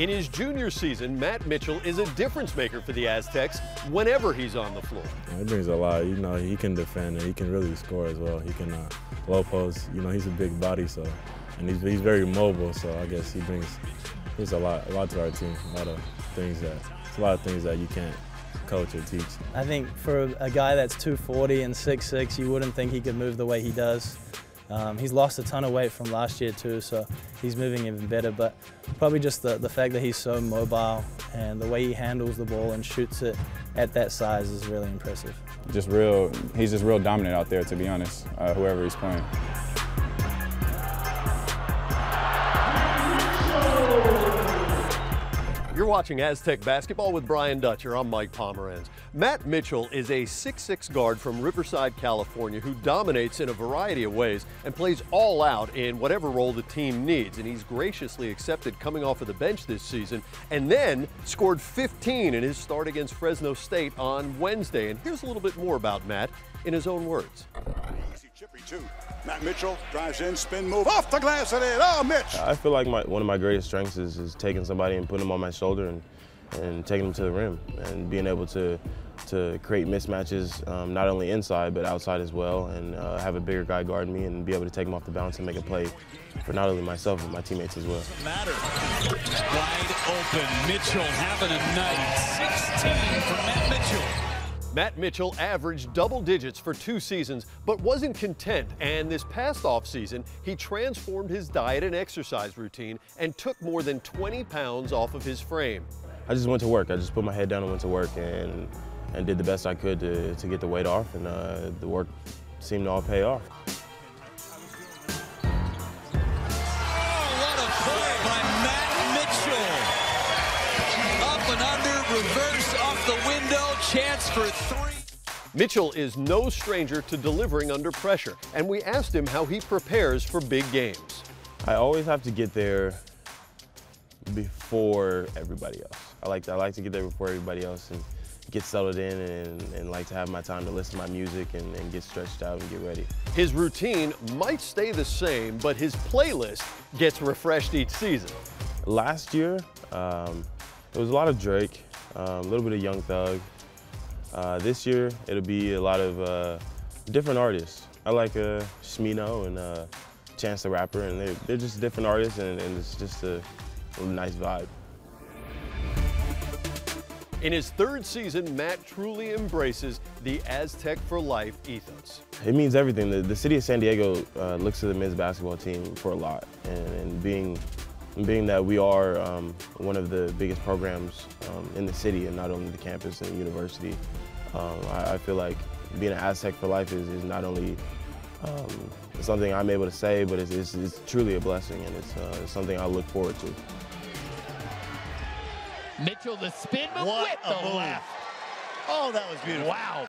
In his junior season, Matt Mitchell is a difference maker for the Aztecs whenever he's on the floor. He brings a lot. You know, he can defend and he can really score as well. He can low post. You know, he's a big body, so, and he's very mobile. So I guess he brings a lot to our team. A lot of things that you can't coach or teach. I think for a guy that's 240 and 6'6", you wouldn't think he could move the way he does. He's lost a ton of weight from last year too, so he's moving even better, but probably just the fact that he's so mobile and the way he handles the ball and shoots it at that size is really impressive. He's just real dominant out there, to be honest, whoever he's playing. You're watching Aztec Basketball with Brian Dutcher. I'm Mike Pomeranz. Matt Mitchell is a 6'6" guard from Riverside, California, who dominates in a variety of ways and plays all out in whatever role the team needs. And he's graciously accepted coming off of the bench this season and then scored 15 in his start against Fresno State on Wednesday. And here's a little bit more about Matt in his own words. Matt Mitchell drives in, spin move, off the glass and in. Oh, Mitch! I feel like one of my greatest strengths is taking somebody and putting them on my shoulder and taking them to the rim and being able to create mismatches, not only inside but outside as well, and have a bigger guy guard me and be able to take him off the bounce and make a play for not only myself but my teammates as well. Matter. Wide open, Mitchell having a night. 16 for Matt Mitchell. Matt Mitchell averaged double digits for 2 seasons, but wasn't content, and this past offseason, he transformed his diet and exercise routine and took more than 20 pounds off of his frame. I just went to work. I just put my head down and went to work and did the best I could to get the weight off, and the work seemed to all pay off. Chance for three. Mitchell is no stranger to delivering under pressure, and we asked him how he prepares for big games. I always have to get there before everybody else. I like to get there before everybody else and get settled in and like to have my time to listen to my music and get stretched out and get ready. His routine might stay the same, but his playlist gets refreshed each season. Last year, it was a lot of Drake, a little bit of Young Thug. This year, it'll be a lot of different artists. I like Shmino and Chance the Rapper, and they're just different artists, and it's just a nice vibe. In his 3rd season, Matt truly embraces the Aztec for Life ethos. It means everything. The city of San Diego looks to the men's basketball team for a lot, and being that we are one of the biggest programs in the city and not only the campus and the university, I feel like being an Aztec for Life is not only something I'm able to say, but it's truly a blessing, and it's something I look forward to. Mitchell, the spin move with the left. Oh, that was beautiful. Wow.